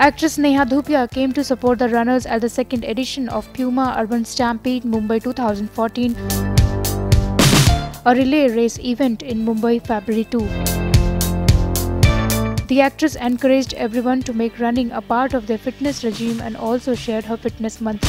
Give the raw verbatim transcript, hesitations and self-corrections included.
Actress Neha Dhupia came to support the runners at the second edition of Puma Urban Stampede Mumbai twenty fourteen, a relay race event in Mumbai, February second. The actress encouraged everyone to make running a part of their fitness regime and also shared her fitness month.